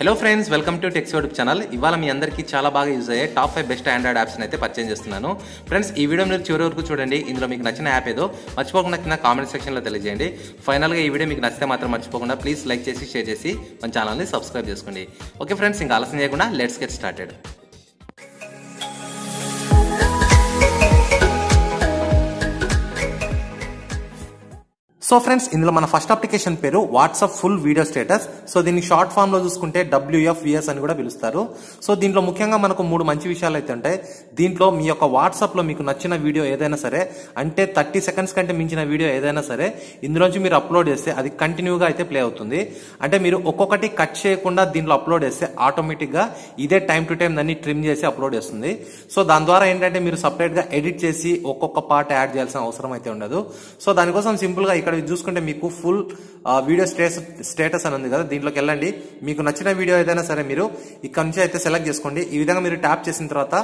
Hello friends, welcome to techs YouTube channel. ఇవాళ మీ అందరికీ చాలా బాగా యూజ్ అయ్యే టాప్ 5 బెస్ట్ ఆండ్రాయిడ్ యాప్స్ని అయితే పర్చేజ్ చేస్తున్నాను. ఫ్రెండ్స్, ఈ వీడియో మీరు చివరి వరకు చూడండి. ఇందులో మీకు నచ్చిన యాప్ ఏదో మర్చిపోకుండా కింద కామెంట్ సెక్షన్లో తెలియజేయండి. ఫైనల్గా ఈ వీడియో మీకు నచ్చితే మాత్రం మర్చిపోకుండా ప్లీజ్ లైక్ చేసి, షేర్ చేసి మన ఛానల్ని సబ్స్క్రైబ్ చేసుకోండి. ఓకే ఫ్రెండ్స్, ఇంకా ఆలస్యం చేయకుండా let's get started. So friends, ఇందులో మన ఫస్ట్ అప్లికేషన్ పేరు WhatsApp full video status. So దీన్ని షార్ట్ ఫామ్ లో చూసుకుంటే WFVS అని కూడా పిలుస్తారు. సో దీంట్లో ముఖ్యంగా మనకు 3 మంచి విషయాలు అయితే ఉంటాయి. దీంట్లో మీ యొక్క వాట్సాప్లో మీకు నచ్చిన వీడియో ఏదైనా సరే, అంటే 30 సెకండ్స్ కంటే మించిన వీడియో ఏదైనా సరే ఇందులోంచి మీరు అప్లోడ్ చేస్తే అది కంటిన్యూగా అయితే ప్లే అవుతుంది. అంటే మీరు ఒక్కొక్కటి కట్ చేయకుండా దీంట్లో అప్లోడ్ చేస్తే ఆటోమేటిక్గా ఇదే టైం టు టైం దాన్ని ట్రిమ్ చేసి అప్లోడ్ చేస్తుంది. సో దాని ద్వారా ఏంటంటే మీరు సపరేట్గా ఎడిట్ చేసి ఒక్కొక్క పార్ట్ యాడ్ చేయాల్సిన అవసరం అయితే ఉండదు. సో దానికోసం సింపుల్గా ఇక్కడ చూసుకుంటే మీకు ఫుల్ వీడియో స్టేటస్ అని ఉంది కదా, దీంట్లోకి వెళ్ళండి. మీకు నచ్చిన వీడియో ఏదైనా సరే మీరు ఇక్కడ నుంచి అయితే సెలెక్ట్ చేసుకోండి. ఈ విధంగా మీరు ట్యాప్ చేసిన తర్వాత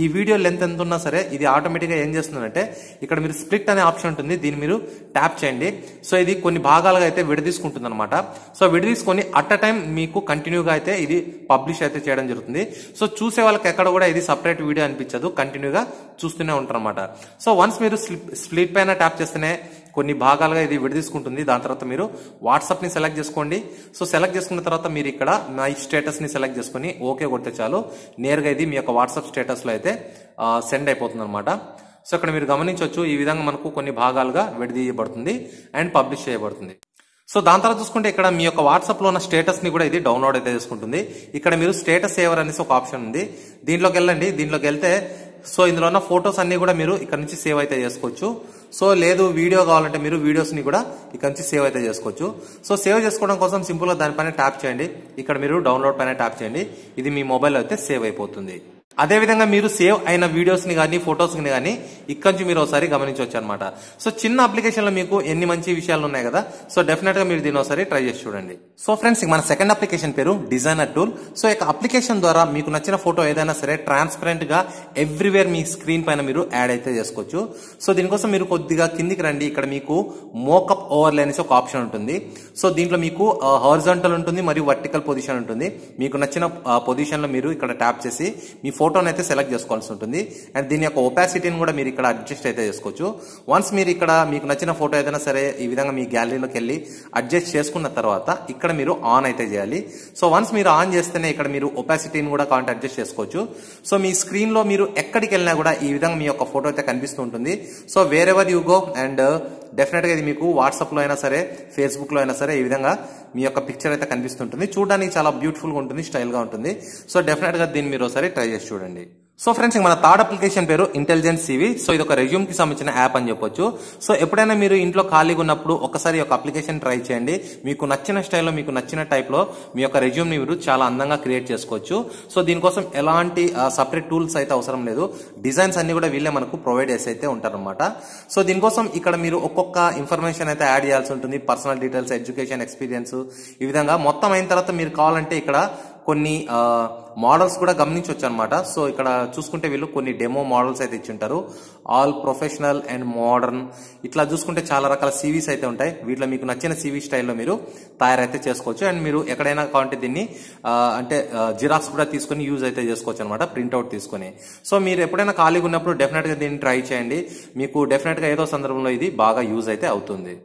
ఈ వీడియో లెంత్ ఎంత ఉన్నా సరే ఇది ఆటోమేటిక్గా ఏం చేస్తుందంటే ఇక్కడ మీరు స్ప్లిట్ అనే ఆప్షన్ ఉంటుంది, దీన్ని మీరు ట్యాప్ చేయండి. సో ఇది కొన్ని భాగాలుగా అయితే విడదీసుకుంటుంది అనమాట. సో విడదీసుకొని అట్ అ టైం మీకు కంటిన్యూగా అయితే ఇది పబ్లిష్ అయితే చేయడం జరుగుతుంది. సో చూసే వాళ్ళకి ఎక్కడ కూడా ఇది సపరేట్ వీడియో అనిపించదు, కంటిన్యూగా చూస్తూనే ఉంటారు అనమాట. సో వన్స్ మీరు స్ప్లిట్ పైన ట్యాప్ చేస్తేనే కొన్ని భాగాలుగా ఇది విడదీసుకుంటుంది. దాని తర్వాత మీరు వాట్సాప్ని సెలెక్ట్ చేసుకోండి. సో సెలెక్ట్ చేసుకున్న తర్వాత మీరు ఇక్కడ మై స్టేటస్ని సెలెక్ట్ చేసుకుని ఓకే కొడితే చాలు, నేరుగా ఇది మీ యొక్క వాట్సాప్ స్టేటస్లో అయితే సెండ్ అయిపోతుంది అనమాట. సో ఇక్కడ మీరు గమనించవచ్చు, ఈ విధంగా మనకు కొన్ని భాగాలుగా విడదీయబడుతుంది అండ్ పబ్లిష్ చేయబడుతుంది. సో దాని తర్వాత చూసుకుంటే ఇక్కడ మీ యొక్క వాట్సాప్లో ఉన్న స్టేటస్ని కూడా ఇది డౌన్లోడ్ అయితే చేసుకుంటుంది. ఇక్కడ మీరు స్టేటస్ సేవర్ అనేసి ఒక ఆప్షన్ ఉంది, దీంట్లోకి వెళ్ళండి. దీంట్లోకి వెళ్తే సో ఇందులో ఉన్న ఫొటోస్ అన్ని కూడా మీరు ఇక్కడ నుంచి సేవ్ అయితే చేసుకోవచ్చు. సో లేదు వీడియో కావాలంటే మీరు వీడియోస్ని కూడా ఇక్కడ నుంచి సేవ్ అయితే చేసుకోవచ్చు. సో సేవ్ చేసుకోవడం కోసం సింపుల్గా దానిపైన ట్యాప్ చేయండి. ఇక్కడ మీరు డౌన్లోడ్ పైన ట్యాప్ చేయండి, ఇది మీ మొబైల్లో అయితే సేవ్ అయిపోతుంది. అదేవిధంగా మీరు సేవ్ అయిన వీడియోస్ని కానీ ఫొటోస్ని కానీ ఇక్కడ నుంచి మీరు ఒకసారి గమనించవచ్చు అనమాట. సో చిన్న అప్లికేషన్లో మీకు ఎన్ని మంచి విషయాలు ఉన్నాయి కదా. సో డెఫినెట్గా మీరు దీన్ని ఒకసారి ట్రై చేసి చూడండి. సో ఫ్రెండ్స్, మన సెకండ్ అప్లికేషన్ పేరు డిజైనర్ టూల్. సో ఈ అప్లికేషన్ ద్వారా మీకు నచ్చిన ఫోటో ఏదైనా సరే ట్రాన్స్పరెంట్గా ఎవ్రీవేర్ మీ స్క్రీన్ పైన మీరు యాడ్ అయితే చేసుకోవచ్చు. సో దీనికోసం మీరు కొద్దిగా కిందికి రండి. ఇక్కడ మీకు మోకప్ ఓవర్లే అనేసి ఒక ఆప్షన్ ఉంటుంది. సో దీంట్లో మీకు హారిజాంటల్ ఉంటుంది మరియు వర్టికల్ పొజిషన్ ఉంటుంది. మీకు నచ్చిన పొజిషన్లో మీరు ఇక్కడ ట్యాప్ చేసి మీ ఫోటోని అయితే సెలెక్ట్ చేసుకోవాల్సి ఉంటుంది. అండ్ దీని యొక్క ఒపాసిటీని కూడా మీరు ఇక్కడ అడ్జస్ట్ అయితే చేసుకోవచ్చు. వన్స్ మీరు ఇక్కడ మీకు నచ్చిన ఫోటో ఏదైనా సరే ఈ విధంగా మీ గ్యాలరీలోకి వెళ్ళి అడ్జస్ట్ చేసుకున్న తర్వాత ఇక్కడ మీరు ఆన్ అయితే చేయాలి. సో వన్స్ మీరు ఆన్ చేస్తేనే ఇక్కడ మీరు ఒపాసిటీని కూడా కాంట అడ్జస్ట్ చేసుకోవచ్చు. సో మీ స్క్రీన్లో మీరు ఎక్కడికి వెళ్ళినా కూడా ఈ విధంగా మీ యొక్క ఫోటో అయితే కనిపిస్తూ ఉంటుంది. So wherever you go, and డెఫినెట్గా ఇది మీకు వాట్సాప్లో అయినా సరే, ఫేస్బుక్లో అయినా సరే ఈ విధంగా మీ యొక్క పిక్చర్ అయితే కనిపిస్తుంటుంది. చూడడానికి చాలా బ్యూటిఫుల్గా ఉంటుంది, స్టైల్గా ఉంటుంది. సో డెఫినెట్గా దీన్ని మీరు ఒకసారి ట్రై చేసి చూడండి. సో ఫ్రెండ్స్, మన థర్డ్ అప్లికేషన్ పేరు ఇంటెలిజెంట్ CV. సో ఇది ఒక రెజ్యూమ్కి సంబంధించిన యాప్ అని చెప్పొచ్చు. సో ఎప్పుడైనా మీరు ఇంట్లో ఖాళీగా ఉన్నప్పుడు ఒకసారి ఒక అప్లికేషన్ ట్రై చేయండి. మీకు నచ్చిన స్టైల్లో, మీకు నచ్చిన టైప్లో మీ యొక్క రెజ్యూమ్ని మీరు చాలా అందంగా క్రియేట్ చేసుకోవచ్చు. సో దీనికోసం ఎలాంటి సపరేట్ టూల్స్ అయితే అవసరం లేదు. డిజైన్స్ అన్ని కూడా వీళ్ళే మనకు ప్రొవైడ్ చేసి అయితే ఉంటారనమాట. సో దీనికోసం ఇక్కడ మీరు ఒక్కొక్క ఇన్ఫర్మేషన్ అయితే యాడ్ చేయాల్సి ఉంటుంది. పర్సనల్ డీటెయిల్స్, ఎడ్యుకేషన్, ఎక్స్పీరియన్స్, ఈ విధంగా మొత్తం అయిన తర్వాత మీరు కావాలంటే ఇక్కడ కొన్ని మోడల్స్ కూడా గమనించవచ్చు అనమాట. సో ఇక్కడ చూసుకుంటే వీళ్ళు కొన్ని డెమో మోడల్స్ అయితే ఇచ్చి ఉంటారు. ఆల్ ప్రొఫెషనల్ అండ్ మోడర్న్, ఇట్లా చూసుకుంటే చాలా రకాల CVs అయితే ఉంటాయి. వీటిలో మీకు నచ్చిన CV స్టైల్లో మీరు తయారైతే చేసుకోవచ్చు. అండ్ మీరు ఎక్కడైనా కావాలంటే దీన్ని అంటే జిరాక్స్ కూడా తీసుకొని యూజ్ అయితే చేసుకోవచ్చు అనమాట, ప్రింట్అవుట్ తీసుకొని. సో మీరు ఎప్పుడైనా ఖాళీగా ఉన్నప్పుడు డెఫినెట్గా దీన్ని ట్రై చేయండి. మీకు డెఫినెట్గా ఏదో సందర్భంలో ఇది బాగా యూజ్ అయితే అవుతుంది.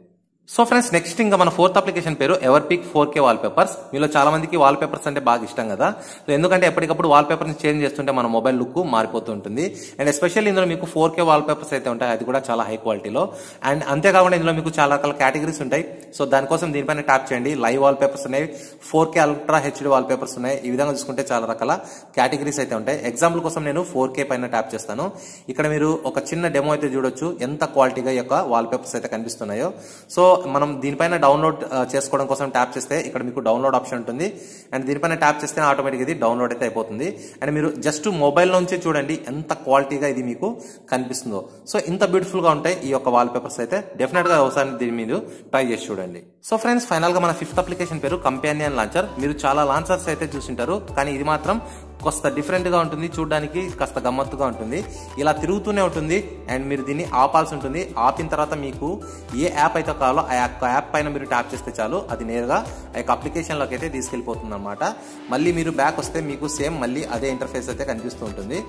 సో ఫ్రెండ్స్, నెక్స్ట్ ఇంకా మన ఫోర్త్ అప్లికేషన్ పేరు ఎవర్పిక్ 4K వాల్ పేపర్స్. మీలో చాలా మందికి వాల్ పేపర్స్ అంటే బాగా ఇష్టం కదా. సో ఎందుకంటే ఎప్పటికప్పుడు వాల్ పేపర్స్ చేంజ్ చేస్తుంటే మన మొబైల్ లుక్ మారిపోతూ ఉంటుంది. అండ్ ఎస్పెషల్లీ ఇందులో మీకు 4K వాల్ పేపర్స్ అయితే ఉంటాయి, అది కూడా చాలా హై క్వాలిటీలో. అండ్ అంతేకాకుండా ఇందులో మీకు చాలా రకాల కేటగిరీస్ ఉంటాయి. సో దానికోసం దీనిపైన ట్యాప్ చేయండి. లైవ్ వాల్ పేపర్స్ ఉన్నాయి, 4K ultra HD wallpapers ఉన్నాయి. ఈ విధంగా చూసుకుంటే చాలా రకాల కేటగిరీస్ అయితే ఉంటాయి. ఎగ్జాంపుల్ కోసం నేను 4K పైన ట్యాప్ చేస్తాను. ఇక్కడ మీరు ఒక చిన్న డెమో అయితే చూడొచ్చు, ఎంత క్వాలిటీగా యొక్క వాల్ పేపర్స్ అయితే కనిపిస్తున్నాయో. సో మనం దీనిపైన డౌన్లోడ్ చేసుకోవడం కోసం ట్యాప్ చేస్తే ఇక్కడ మీకు డౌన్లోడ్ ఆప్షన్ ఉంటుంది. అండ్ దీనిపైన ట్యాప్ చేస్తే ఆటోమేటిక్ ఇది డౌన్లోడ్ అయితే అయిపోతుంది. అండ్ మీరు జస్ట్ మొబైల్ నుంచే చూడండి ఎంత క్వాలిటీగా ఇది మీకు కనిపిస్తుందో. సో ఇంత బ్యూటిఫుల్గా ఉంటాయి ఈ యొక్క వాల్ పేపర్స్ అయితే. డెఫినెట్గా ఒకసారి దీని మీద ట్రై చేసి చూడండి. సో ఫ్రెండ్స్, ఫైనల్గా మన ఫిఫ్త్ అప్లికేషన్ పేరు కంపానియన్ లాంచర్. మీరు చాలా లాంచర్స్ అయితే చూసింటారు, కానీ ఇది మాత్రం కొస్త డిఫరెంట్ గా ఉంటుంది, చూడడానికి కాస్త గమ్మత్తుగా ఉంటుంది. ఇలా తిరుగుతూనే ఉంటుంది అండ్ మీరు దీన్ని ఆపాల్సి ఉంటుంది. ఆపిన తర్వాత మీకు ఏ యాప్ అయితే కావాలో ఆ యాప్ పైన మీరు ట్యాప్ చేస్తే చాలు, అది నేరుగా ఆ యొక్క అప్లికేషన్లోకి అయితే తీసుకెళ్ళిపోతుంది అనమాట. మళ్ళీ మీరు బ్యాక్ వస్తే మీకు సేమ్ మళ్ళీ అదే ఇంటర్ఫేస్ అయితే కనిపిస్తూ ఉంటుంది.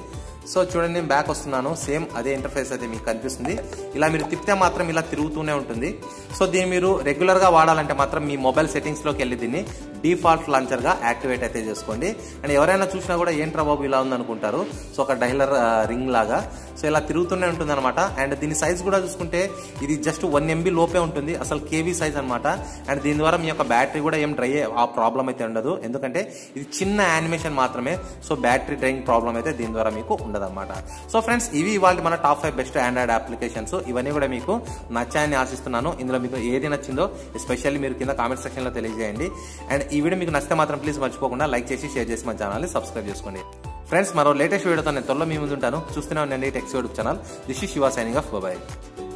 సో చూడండి, నేను బ్యాక్ వస్తున్నాను, సేమ్ అదే ఇంటర్ఫేస్ అయితే మీకు కనిపిస్తుంది. ఇలా మీరు తిప్పితే మాత్రం ఇలా తిరుగుతూనే ఉంటుంది. సో దీన్ని మీరు రెగ్యులర్గా వాడాలంటే మాత్రం మీ మొబైల్ సెట్టింగ్స్లోకి వెళ్ళి దీన్ని డిఫాల్ట్ లాంచర్గా యాక్టివేట్ అయితే చేసుకోండి. అండ్ ఎవరైనా చూసినా కూడా ఏంట్రా బాబు ఇలా ఉందనుకుంటారు. సో ఒక డైలర్ రింగ్ లాగా సో ఇలా తిరుగుతూనే ఉంటుంది అనమాట. అండ్ దీని సైజ్ కూడా చూసుకుంటే ఇది జస్ట్ 1 MB లోపే ఉంటుంది, అసలు కేబీ సైజ్ అనమాట. అండ్ దీని ద్వారా మీ యొక్క బ్యాటరీ కూడా ఏం డ్రై ఆ ప్రాబ్లం అయితే ఉండదు, ఎందుకంటే ఇది చిన్న యానిమేషన్ మాత్రమే. సో బ్యాటరీ డ్రైయింగ్ ప్రాబ్లం అయితే దీని ద్వారా మీకు ఉండదు అనమాట. సో ఫ్రెండ్స్, ఇవి ఇవాళ మన టాప్ 5 బెస్ట్ ఆండ్రాయిడ్ అప్లికేషన్స్. ఇవన్నీ కూడా మీకు నచ్చాయని ఆశిస్తున్నాను. ఇందులో మీకు ఏది నచ్చిందో ఎస్పెషల్లీ మీరు కింద కామెంట్ సెక్షన్లో తెలియజేయండి. అండ్ ఈ వీడియో మీకు నచ్చితే మాత్రం ప్లీజ్ మర్చిపోకుండా లైక్ చేసి, షేర్ చేసి, మన ఛానల్ని సబ్స్క్రైబ్ చేసుకోండి. ఫ్రెండ్స్, మరో లేటెస్ట్ వీడియోతో నేను త్వరలో మీ ముందు ఉంటాను. చూస్తూనే ఉండండి tech YouTube channel. This is Shiva signing off. Bye.